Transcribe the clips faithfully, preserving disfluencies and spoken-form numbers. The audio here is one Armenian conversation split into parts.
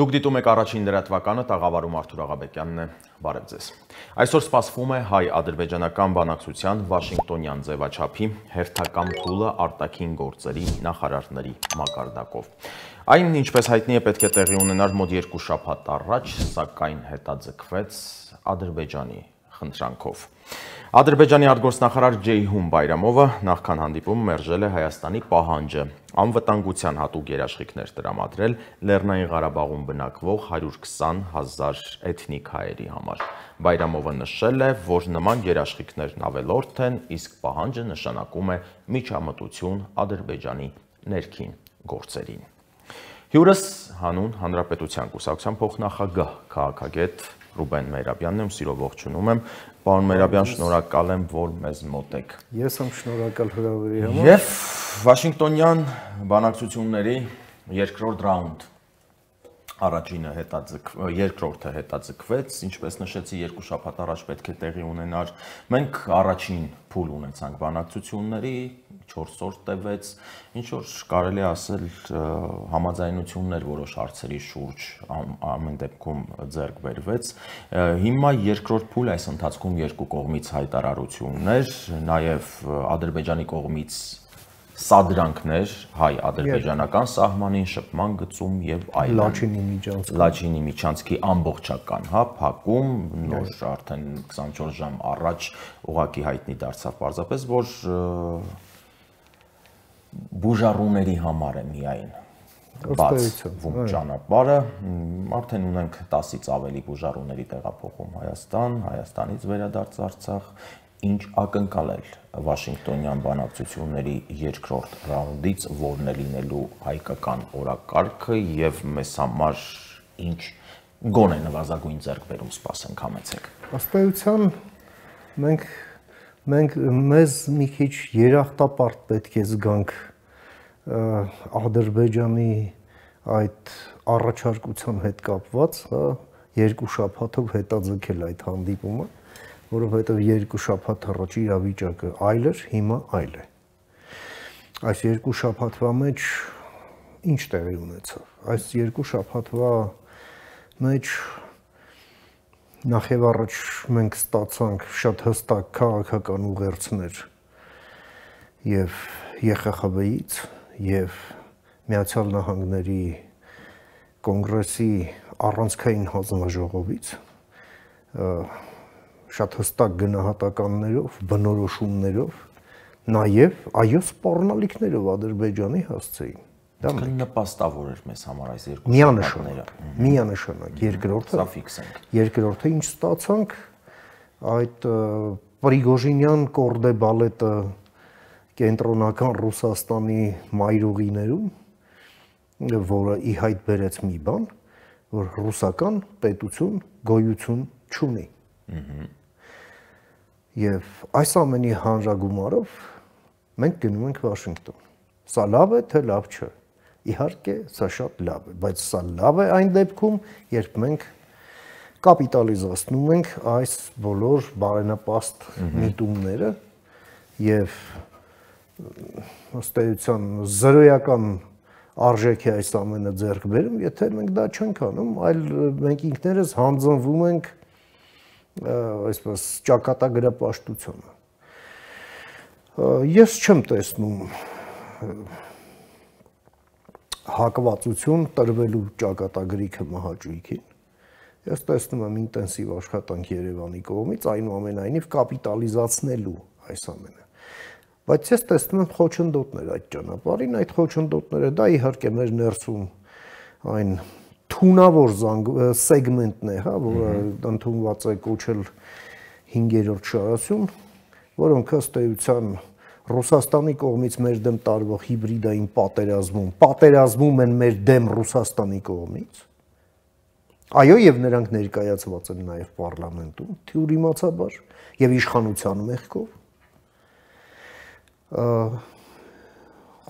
Դուք դիտում եք առաջին լրատվականը, տաղավարում Արթուր Աղաբեկյանն է, բարև ձեզ։ Այսօր սպասվում է հայ-ադրբեջանական բանակցության վաշինգտոնյան ձևաչափի հերթական փուլը արտաքին գործերի նախարարների մակարդակով։ Այն, ինչպես հայտնի է, պետք է տեղի ունենար մոտ երկու շաբաթ առաջ, սակայն հետաձգվեց Ադրբեջանի խնդրանքով։ Ադրբեջանի արտգործնախարար Ջեյհուն Բայրամովը նախքան հանդիպումը մերժել է Հայաստանի պահանջը անվտանգության հատուկ երաշխիքներ տրամադրել Լեռնային Ղարաբաղում բնակվող հարյուր քսան հազար էթնիկ հայերի համար։ Բայրամովը նշել է, որ նման երաշխիքներն ավելորդ են, իսկ պահանջը նշանակում է միջամտություն Ադրբեջանի ներքին գործերին։ Հյուրս հանուն Հանրապետության կուսակցության փոխնախագահ քաղաքագետ Ռուբեն Մեհրաբյանն եմ, սիրով ողջունում եմ։ Պարոն Մեհրաբյան, շնորհակալ եմ, որ մեզ մոտ եք։ Ես եմ շնորհակալ հրավերի համար։ Եվ Վաշինգտոնյան բանակցությունների երկրորդ ռաունդ, առաջինը երկրորդը հետաձգվեց, ինչպես նշեցի, երկու շաբաթ առաջ պետք է տեղի ունենար։ Մենք առաջին փուլ ունեցանք բանակցությունների, չորս օր տևեց, ինչ որ կարելի ասել համաձայնություններ որոշ հարցերի շուրջ ամեն դեպքում ձեռք բերվեց։ Հիմա երկրորդ փուլ, այս ընթացքում երկու կողմից հայտարարություններ, նաև Ադրբեջանի կողմից սադրանքներ հայ-ադրբեջանական սահմանին, շփման գծում եւ այլն, Լաչինի միջանցքի ամբողջական փակում, նոր արդեն քսանչորս ժամ առաջ ուղղակի հայտնի դարձավ պարզապես, որ բուժառուների համար է միայն բացվում ճանապարհը, արդեն ունենք տասից ավելի բուժառուների տեղափոխում Հայաստան, Հայաստանից վերադարձ Արցախ, ինչ ակնկալել Վաշինգտոնյան բանակցությունների երկրորդ ռաունդից, որն է լինելու հայկական օրակարգը եւ մեզ համար ինչ գոնե նվազագույն ձեռքբերում սպասենք, համեցեք։ Ըստ էության մենք մենք մեզ մի քիչ երախտապարտ պետք է զգանք Ադրբեջանի այդ առաջարկության հետ կապված, հա, երկու շաբաթով հետաձգել այդ հանդիպումը, որովհետև երկու շաբաթ առաջ իրավիճակը այլ էր, հիմա այլ է։ Այս երկու շաբաթվա մեջ ինչ տեղի ունեցավ։ Այս երկու շաբաթվա մեջ նախև առաջ մենք ստացանք շատ հստակ քաղաքական ուղերձներ եւ ԵԽԽՎ-ից եւ Միացյալ Նահանգների կոնգրեսի առանցքային հանձնաժողովից, շատ հստակ գնահատականներով, բնորոշումներով, նաև այո սպառնալիքներով Ադրբեջանի հասցեին։ Դա նպաստավոր էր մեզ համար այս երկու միանշանակ, միանշանակ, երկրորդը, երկրորդը ինչ ստացանք, այդ Պրիգոժինյան կորդե բալետը կենտրոնական Ռուսաստանի մայրուղիներում, որը ի հայտ բերեց մի բան, որ ռուսական պետություն գոյություն չունի։ Եվ այս ամենի հանրագումարով մենք գնում ենք Վաշինգտոն։ Սա լավ է, թե լավ չէ։ Իհարկե, սա շատ լավ է, բայց սա լավ է այն դեպքում, երբ մենք կապիտալիզացնում ենք այս բոլոր բարենպաստ միտումները եւ ըստ էության զրոյական արժեք է այս ամենը ձեռք բերում, եթե մենք դա չենք անում, այլ մենք ինքներս հանձնվում ենք այսպես ճակատագրապաշտությունը։ Ես չեմ տեսնում հակվածություն տրվելու ճակատագրիքը մահաճույքին։ Ես տեսնում եմ ինտենսիվ աշխատանք Երևանի կողմից, այնուամենայնիվ կապիտալիզացնելու այս ամենը։ Բայց ես տեսնում եմ խոչընդոտներ այդ ճանապարհին, այդ խոչընդոտները դա իհարկե մեր ներսում այն թունավոր սեգմենտն է, հա, որը ընդունված է կոչել հինգերորդ շարասյուն, որոնք ըստ էության Ռուսաստանի կողմից մեր դեմ տարվող հիբրիդային պատերազմում, պատերազմում են մեր դեմ Ռուսաստանի կողմից, այո, եւ նրանք ներկայացված են նաեւ պարլամենտում, թյուրիմացաբար, եւ իշխանության մեղքով,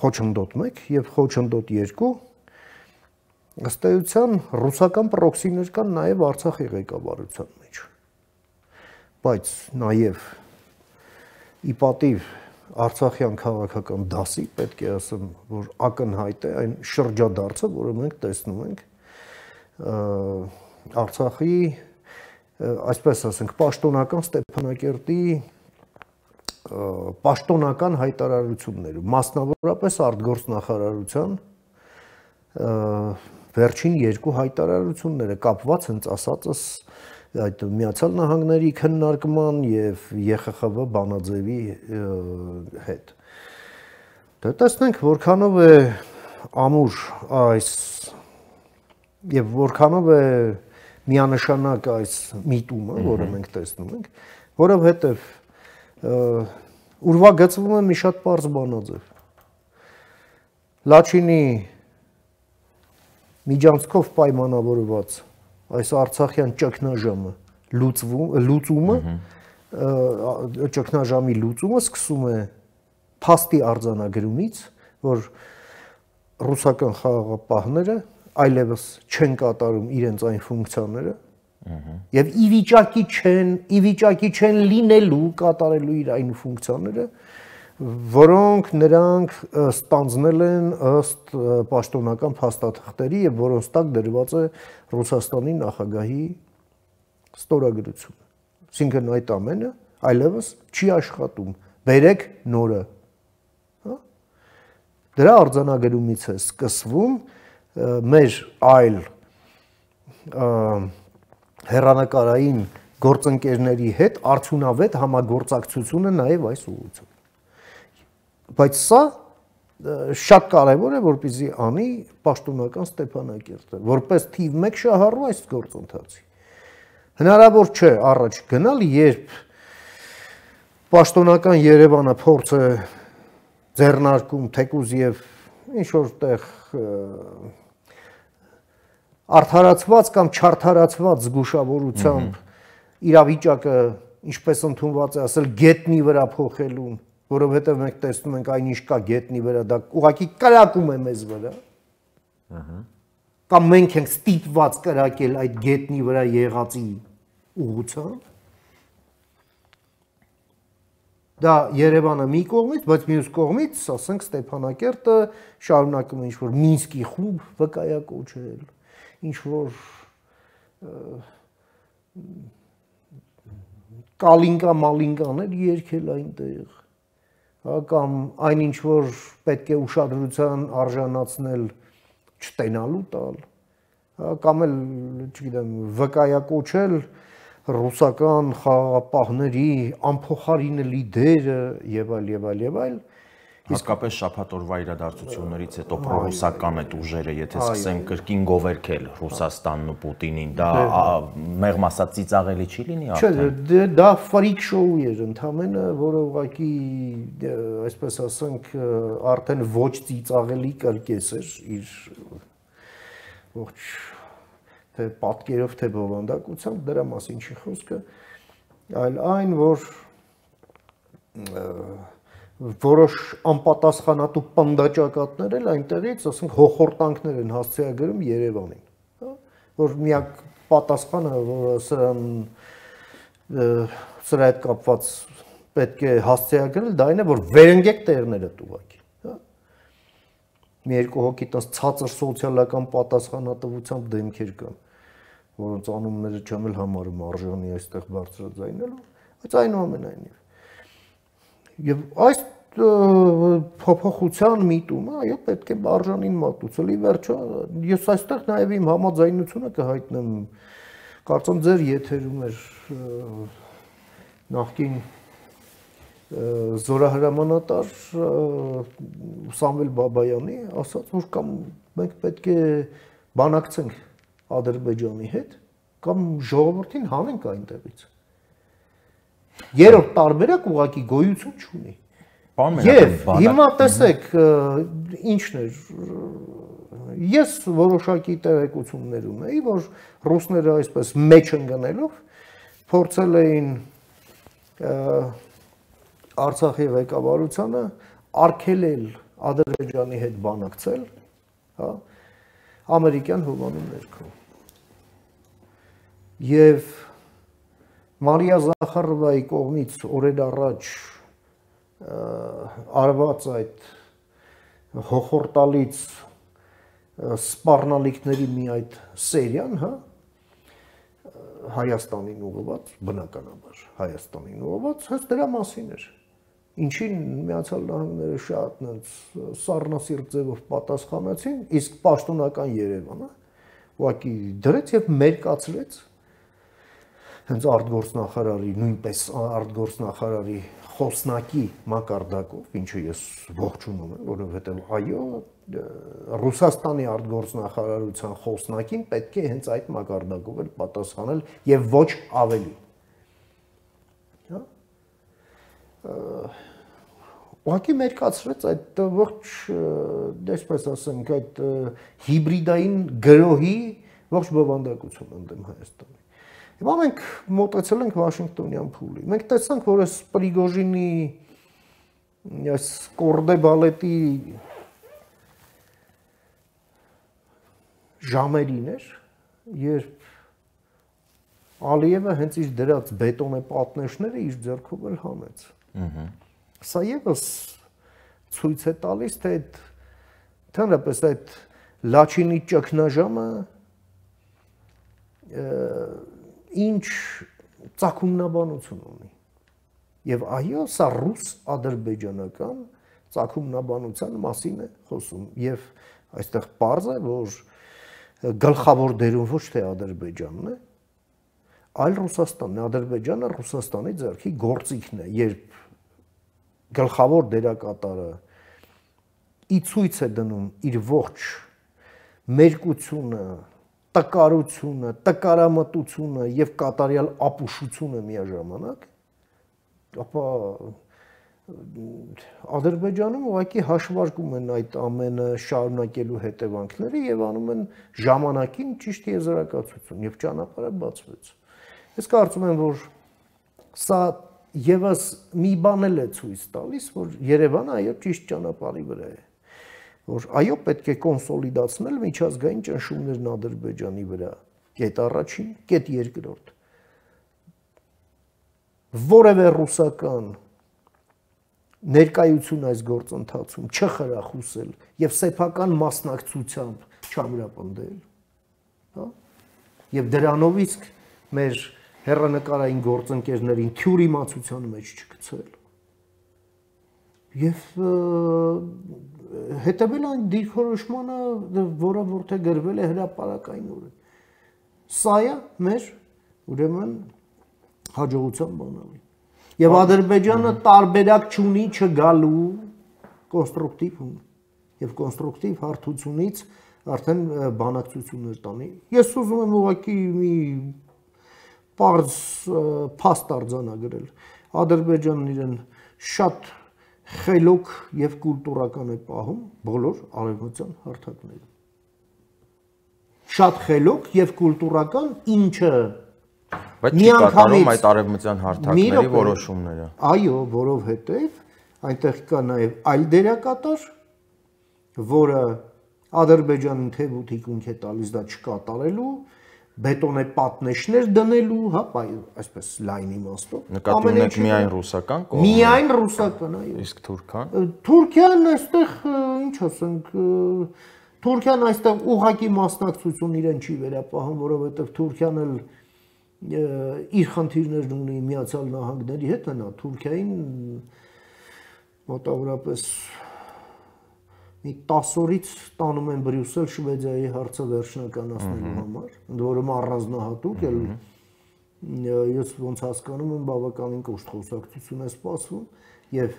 խոչընդոտ մեկ եւ խոչընդոտ երկու, ըստ էության ռուսական պրոքսիներ կան նաև Արցախի ղեկավարության մեջ։ Բայց նաև ի պատիվ արցախյան քաղաքական դասի պետք է ասեմ, որ ակնհայտ է այն շրջադարձը, որը մենք տեսնում ենք Արցախի, այսպես ասենք, պաշտոնական Ստեփանակերտի պաշտոնական հայտարարությունները, մասնավորապես արտգործնախարարության վերջին երկու հայտարարությունները կապված հենց ասածս այդ Միացյալ Նահանգների քննարկման եւ ԵԽԽՎ բանաձևի հետ։ Դե տեսնենք որքանով է ամուր այս եւ որքանով է միանշանակ այս միտումը, որը մենք տեսնում ենք, որովհետեւ ուրվագծվում է մի շատ պարզ բանաձև։ Լաչինի միջանցքով պայմանավորված այս արցախյան ճգնաժամը լուծումը, ճգնաժամի լուծումը սկսում է փաստի արձանագրումից, որ ռուսական խաղաղապահները այլևս չեն կատարում իրենց այն ֆունկցիաները, եւ ի վիճակի չեն, ի վիճակի չեն լինելու կատարելու իր այն ֆունկցիաները, որոնք նրանք ստանձնել են ըստ պաշտոնական փաստաթղթերի եւ որոնց տակ դրված է Ռուսաստանի նախագահի ստորագրությունը։ Այսինքն այդ ամենը այլևս չի աշխատում։ Բերեք նորը։ Հա։ Դրա արձանագրումից է սկսվում մեր այլ հերանեկարային գործընկերների հետ արդյունավետ համագործակցությունը նաեւ այս ուղղությամբ։ Բայց սա շատ կարևոր է, որպեսզի անի պաշտոնական Ստեփանակերտը, որպես թիվ մեկ շահառու այս գործընթացի։ Հնարավոր չէ առաջ գնալ, երբ պաշտոնական Երևանը փորձ է ձեռնարկում թեկուզ եւ ինչ որտեղ արդարացված կամ չարդարացված զգուշավորությամբ իրավիճակը ինչպես ընդունված է ասել գետնի վրա փոխելուն, որովհետև մենք տեսնում ենք այնինչ կա գետնի վրա, դա ուղղակի կրակում է մեզ վրա։ Ահա։ Կամ մենք ենք ստիպված կրակել այդ գետնի վրա եղածի ուղղությամբ։ Դա Երևանը մի կողմից, բայց մյուս կողմից, ասենք Ստեփանակերտը շարունակում է ինչ-որ Մինսկի խումբ վկայակոչել, ինչ-որ կալինկա մալինկաներ երգել այնտեղ։ Կամ այն ինչ որ պետք է ուշադրության արժանացնել չտենալու տալ, կամ էլ չգիտեմ վկայակոչել ռուսական խաղապահների անփոխարինելի դերը եւ այլ եւ այլ եւ այլ, հատկապես շաբաթ օրվա իրադարձություններից հետո ռուսական այդ ուժերը, եթե սկսեն կրկին գովերքել Ռուսաստանն ու Պուտինին, դա մեղմ ասած ծիծաղելի չի լինի արդեն։ Չէ, դա ֆրիկ շոու էր ընդամենը, որը ուղղակի, այսպես ասենք, արդեն ոչ ծիծաղելի կրկես էր իր ոչ թե պատկերով, թե բովանդակությամբ, դրա մասին չի խոսքը, այլ այն, որ որոշ անպատասխանատու պնդաճակատներ էլ այնտեղից, ասենք, հոխորտանքներ են հասցեագրում Երևանին, որ միակ պատասխանը, որը սրան սրա հետ կապված պետք է հասցեագրել, դա այն է, որ վերընկեք տեղները ուղղակի, հա։ Մի երկու հոգի տես ցածր սոցիալական պատասխանատվությամբ դեմքեր կան, որոնց անունները չեմ էլ համարում արժանի այստեղ բարձրաձայնելու, բայց այնուամենայնիվ Եվ այս փոփոխության միտումը, այո, պետք է արժանին մատուցել։ Ի վերջո, ես այստեղ նաև իմ համաձայնությունը կհայտնեմ, կարծեմ ձեր եթերում էր նախկին զորահրամանատար Սամվել Բաբայանի ասած, որ կամ մենք պետք է բանակցենք Ադրբեջանի հետ, կամ ժողովրդին հանենք այնտեղից։ Երրորդ տարբերակ ուղղակի գոյություն չունի։ Եվ հիմա տեսեք, ինչն էր, ես որոշակի տեղեկություններում էի, որ ռուսները այսպես մեջ ընկնելով փորձել էին Արցախի ղեկավարությանը արգելել Ադրբեջանի հետ բանակցել, հա, ամերիկյան հովանու ներքո։ Եվ Մարիա Զախարովայի կողմից օրեր առաջ արված այդ հոխորտալից սպառնալիքների մի այդ սերիան, հա, Հայաստանին ուղղված, բնականաբար Հայաստանին ուղղված, հենց դրա մասին էր։ Ինչին Միացյալ Նահանգները շատ այնց սառնասիրտ ձևով պատասխանեցին, իսկ պաշտոնական Երևանը ուղղակի դրեց եւ մերկացրեց հենց արտգործնախարարի, նույնպես արտգործնախարարի խոսնակի մակարդակով, ինչը ես ողջունում եմ, որովհետեւ այո, Ռուսաստանի արտգործնախարարության խոսնակին պետք է հենց այդ մակարդակով էլ պատասխանել եւ ոչ ավելի։ Հա։ Ուղղակի մերկացրեց այդ ողջ, այսպես ասենք, այդ հիբրիդային գրոհի ողջ բովանդակությունը ընդդեմ Հայաստանի։ Հիմա մենք մոտեցել ենք Վաշինգտոնյան փուլի։ Մենք տեսանք, որ այս Պրիգոժինի այս կորդե բալետի ժամերին էր, երբ Ալիևը հենց իր դրած բետոնե պատնեշները իր ձեռքով էլ հանեց։ Ահա։ Սա եւս ցույց է տալիս, թե այդ ընդհանրապես այդ Լաչինի ճգնաժամը ինչ ծագումնաբանություն ունի։ Եվ այո, սա ռուս-ադրբեջանական ծագումնաբանության մասին է խոսում, եւ այստեղ պարզ է, որ գլխավոր դերում ոչ թե Ադրբեջանն է, այլ Ռուսաստանն է, Ադրբեջանը Ռուսաստանի ձեռքի գործիքն է, երբ գլխավոր դերակատարը ի ցույց է դնում իր ողջ մերկությունը, տկարությունը, տկարամտությունը եւ կատարյալ ապուշությունը միաժամանակ, ապա Ադրբեջանում ուղղակի հաշվարկում են այդ ամենը շարունակելու հետևանքները եւ անում են ժամանակին ճիշտ եզրակացություն եւ ճանապարհը բացվեց։ Ես կարծում եմ, որ սա եւս մի բան էլ է ցույց տալիս, որ Երևանը այո ճիշտ ճանապարհի վրա է, որ այո պետք է կոնսոլիդացնել միջազգային ճնշումներն Ադրբեջանի վրա, կետ առաջին, կետ երկրորդ, որևէ ռուսական ներկայություն այս գործընթացում չխրախուսել եւ սեփական մասնակցությամբ չամրապնդել, հա, եւ դրանով իսկ մեր հեռանկարային գործընկերներին քյուր իմացության մեջ չգցել եւ հետեւել այն դիրքորոշմանը, որը որթե գրվել է հրապարակային օրը։ Սա է մեր ուրեմն հաջողության բանալին։ Եվ Ադրբեջանը տարբերակ չունի չգալու կոնստրուկտիվ եւ կոնստրուկտիվ հարթությունից արդեն բանակցություններ տանի։ Ես ուզում եմ ուղղակի մի պարզ փաստ արձանագրել, Ադրբեջանն իրեն շատ խելոք եւ կուլտուրական է պահում բոլոր արևմտյան հարթակները, շատ խելոք եւ կուլտուրական, ինչը միանգամից այդ արևմտյան հարթակների որոշումները, այո, որովհետեւ այնտեղ կա նաեւ այլ դերակատար, որը Ադրբեջանին թեւ ու թիկունք է տալիս դա չկատարելու, բետոնե պատնեշներ դնելու, հա, այսպես լայնի իմաստով։ Նկատում եք միայն ռուսական կողմը։ Միայն ռուսական, այո։ Իսկ թուրքան։ Թուրքիան այստեղ, ինչ ասենք, Թուրքիան այստեղ ուղղակի մասնակցություն իրեն չի վերապահում, որովհետև Թուրքիան էլ իր խնդիրներն ունի Միացյալ Նահանգների հետ, նա Թուրքիային մոտավորապես մի տասորից տանում են Բրյուսել Շվեդիայի հարցը վերջնականացնելու համար, ընդ որում առանձնահատուկ էլ ես ոնց հասկանում եմ, բավականին կոշտ խոսակցություն է սպասվում եւ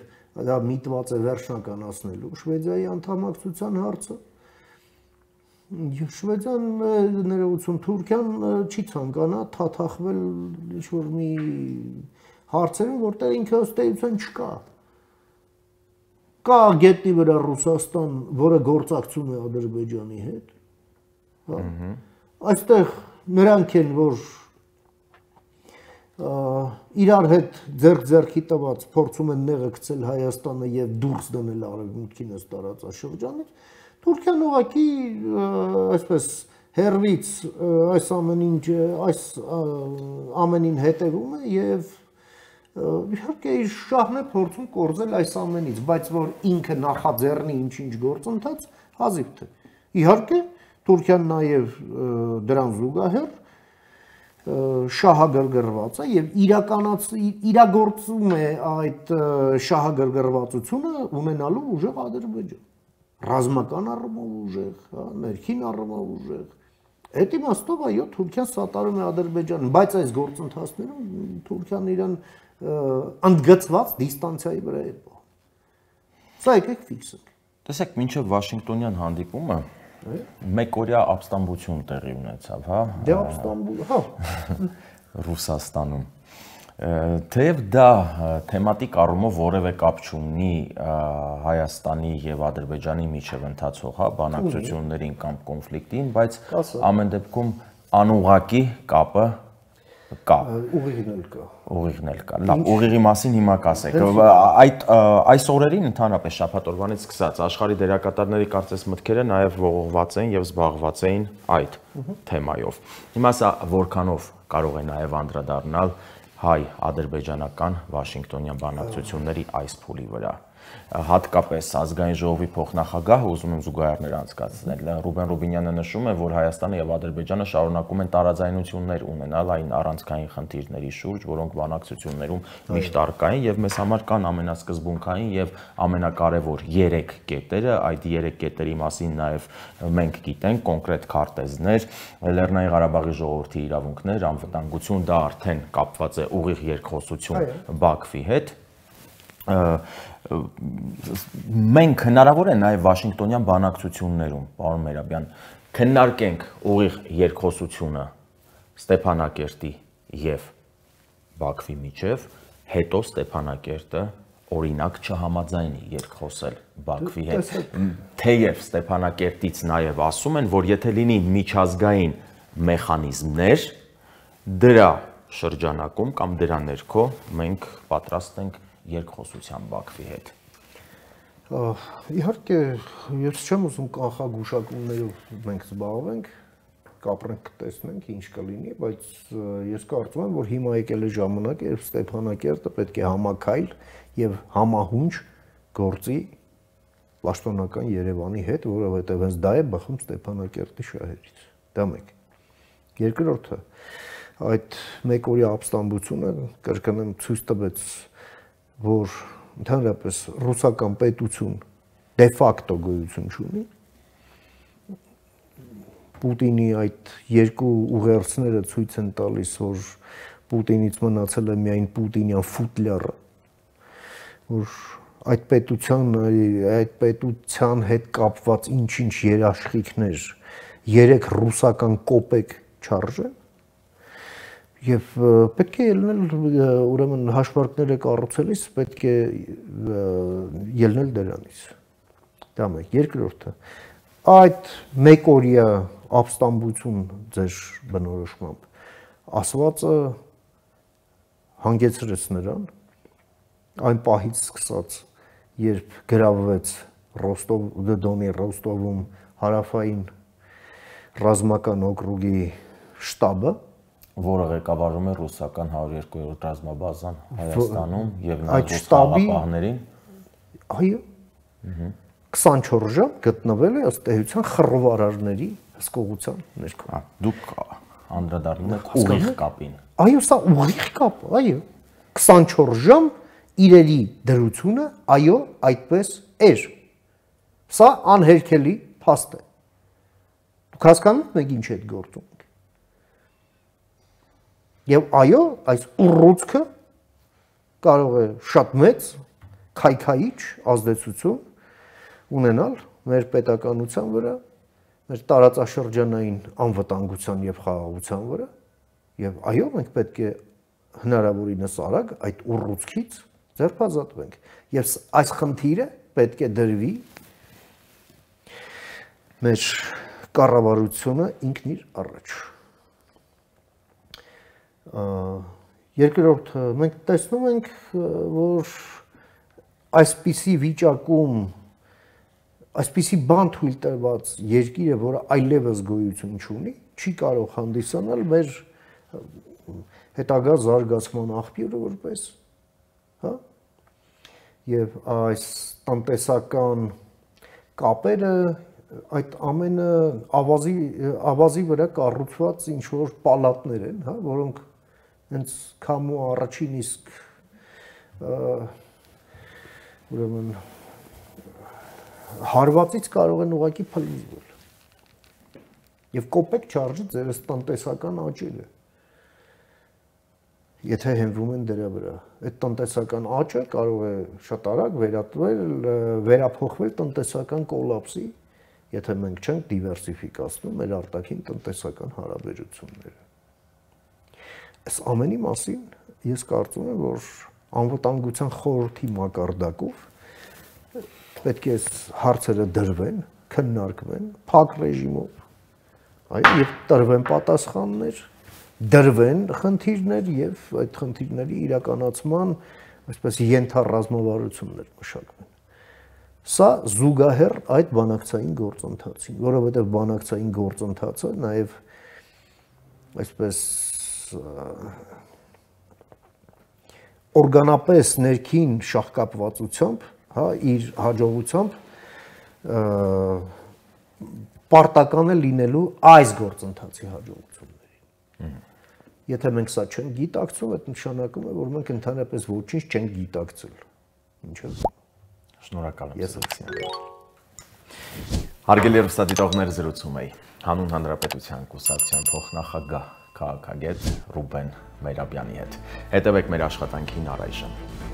դա միտված է վերջնականացնելու Շվեդիայի անդամակցության հարցը։ Շվեդիան, ներողություն, Թուրքիան չի ցանկանա թաթախվել ինչ որ մի հարցերում, որտեղ ինքը հստակություն չկա։ Կա գետնի վրա Ռուսաստան, որը գործակցում է Ադրբեջանի հետ, հա, այստեղ նրանք են, որ իրար հետ ձեռք-ձեռքի տված փորձում են նեղը գցել Հայաստանը եւ դուրս դնել արևմուտքին այս տարածաշրջանից, Թուրքիան ուղղակի այսպես հերվից այս ամեն ինչ, այս ամենին հետևում է եւ իհարկե իր շահն է փորձում կորզել այս ամենից, բայց որ ինքը նախաձեռնի ինչ-ինչ գործընթաց, հազիվ թե։ Իհարկե Թուրքիան նաև դրան զուգահեռ շահագրգռված է եւ իրականացում է այդ շահագրգռվածությունը ունենալու ուժեղ Ադրբեջան, ռազմական առումով ուժեղ, հա, ներքին առումով ուժեղ։ Այդ իմաստով այո Թուրքիան սատարում է Ադրբեջանին, բայց այս գործընթացներում Թուրքիան իրան ընդգծված դիստանցիայի վրա է պահում։ Սա եկեք ֆիքսենք։ Տեսեք, մինչև Վաշինգտոնյան հանդիպումը մեկ օրյա ապստամբություն տեղի ունեցավ, հա։ Դե ապստամբուլ, հա։ Ռուսաստանում։ Թեև դա թեմատիկ առումով որևէ կապ չունի Հայաստանի եւ Ադրբեջանի միջև ընթացող, հա, բանակցություններին կամ կոնֆլիկտին, բայց ամեն դեպքում անուղղակի կապը կա։ Ուղիղն էլ կա։ Ուղիղն էլ կա։ Լավ, ուղիղի մասին հիմա կասեք։ Այդ այս օրերին ընդհանրապես շաբաթօրվանից սկսած աշխարհի դերակատարների կարծես մտքերը նաև ողողված են եւ զբաղված էին այդ թեմայով։ Հիմա սա որքանով կարող է նաև անդրադառնալ հայ-ադրբեջանական վաշինգտոնյան բանակցությունների այս փուլի վրա։ Հատկապես ազգային ժողովի փոխնախագահ ուզում եմ զուգահեռներ անցկացնել։ Ռուբեն Ռուբինյանը նշում է, որ Հայաստանը եւ Ադրբեջանը շարունակում են տարաձայնություններ ունենալ այն առանցքային խնդիրների շուրջ, որոնք բանակցություններում միշտ առկա են եւ մեզ համար կան ամենասկզբունքային եւ ամենակարևոր երեք կետերը, այդ երեք կետերի մասին նաեւ մենք գիտենք կոնկրետ քարտեզներ, Լեռնային Ղարաբաղի ժողովրդի իրավունքներ, անվտանգություն, դա արդեն կապված է ուղիղ երկխոսություն Բաքվի հետ։ Մենք հնարավոր է նաև Վաշինգտոնյան բանակցություններում, պարոն Մեհրաբյան, քննարկենք ուղիղ երկխոսությունը Ստեփանակերտի եւ Բաքվի միջև, հետո Ստեփանակերտը օրինակ չհամաձայնի երկխոսել Բաքվի հետ։ Թեև Ստեփանակերտից նաև ասում են, որ եթե լինի միջազգային մեխանիզմներ, դրա շրջանակում կամ դրա ներքո մենք պատրաստ ենք երկխոսության Բաքվի հետ։ Իհարկե, ես չեմ ուզում կանխագուշակումներով մենք զբաղվենք, կապրենք կտեսնենք ինչ կլինի, բայց ես կարծում եմ, որ հիմա եկել է ժամանակը, երբ Ստեփանակերտը պետք է համակայլ եւ համահունչ գործի պաշտոնական Երևանի հետ, որովհետեւ հենց դա է բխում Ստեփանակերտի շահերից։ Դա մեկ։ Երկրորդը, այդ մեկօրյա ապստամբությունը կրկնեմ ցույց տվեց, որ ընդհանրապես ռուսական պետություն դե ֆակտո գոյություն չունի, Պուտինի այդ երկու ուղերձները ցույց են տալիս, որ Պուտինից մնացել է միայն Պուտինյան ֆուտլերը, որ այդ պետության այդ պետության հետ կապված ինչ-ինչ երաշխիքներ երեք ռուսական կոպեկ չարժե։ Եվ պետք է ելնել ուրեմն հաշվարկները կառուցելիս, պետք է ելնել դրանից։ Դա մեկ։ Երկրորդը, այդ մեկօրյա ապստամբություն ձեր բնորոշմամբ ասվածը հանգեցրեց նրան այն պահից սկսած, երբ գրավվեց Ռոստով Դոնի Ռոստովում հարավային ռազմական օկրուգի շտաբը, որը ղեկավարում է ռուսական հարյուր երկու ռազմաբազան Հայաստանում եւ նաեւ ռուսական այո քսանչորս ժամ գտնվել է ըստ էության խռովարարների հսկողության ներքո։ Դուք անդրադառնում եք ուղիղ կապին։ Այո, սա ուղիղ կապ, այո։ քսանչորս ժամ իրերի դրությունը, այո, այդպես էր։ Սա անհերքելի փաստ է։ Դուք հասկանու՞մ եք ինչ է այդ գործում։ Եվ այո, այս ուռուցքը կարող է շատ մեծ քայքայիչ ազդեցություն ունենալ մեր պետականության վրա, մեր տարածաշրջանային անվտանգության եւ խաղաղության վրա, եւ այո, մենք պետք է հնարավորինս արագ այդ ուռուցքից ձերբազատվենք։ Եվ այս խնդիրը պետք է դրվի մեր կառավարությունը ինքն իր առաջ։ Երկրորդ, մենք տեսնում ենք, որ այսպիսի վիճակում, այսպիսի բան թույլ տված երկիրը, որը այլևս գոյություն չունի, չի կարող հանդիսանալ մեր հետագա զարգացման աղբյուրը որպես, հա, եւ այս տնտեսական կապերը Այդ ամենը ավազի ավազի վրա կառուցված ինչ որ պալատներ են, հա, որոնք հենց քամու առաջին իսկ ուրեմն հարվածից կարող են ուղղակի փլուզվել։ Եվ կոպեկ չարժի ձեր տնտեսական աճը։ Եթե հենվում են դրա վրա, այդ տնտեսական աճը կարող է շատ արագ վերածվել, վերափոխվել տնտեսական կոլապսի։ Եթե մենք չենք դիվերսիֆիկացնում մեր արտաքին տնտեսական հարաբերությունները։ Այս ամենի մասին ես կարծում եմ, որ անվտանգության խորհրդի մակարդակով պետք է այս հարցերը դրվեն, քննարկվեն, փակ ռեժիմով, այո, եւ տրվեն պատասխաններ, դրվեն խնդիրներ եւ այդ խնդիրների իրականացման, այսպես ենթառազմավարություններ մշակվեն։ Սա զուգահեռ այդ բանակցային գործընթացին, որովհետև բանակցային գործընթացը նաև այսպես օրգանապես ներքին շահկապվածությամբ, հա, իր հաջողությամբ պարտական է լինելու այս գործընթացի հաջողություններին։ Եթե մենք սա չենք գիտակցում, այդ նշանակում է, որ մենք ընդհանրապես ոչինչ չենք գիտակցել։ Ինչո՞ւ։ Շնորհակալ եմ։ Ես ուսին։ Հարգելի հեռուստադիտողներ, զրուցում էի Հանուն Հանրապետության կուսակցության փոխնախագահ քաղաքագետ Ռուբեն Մեհրաբյանի հետ։ Հետևեք մեր աշխատանքին առայժմ։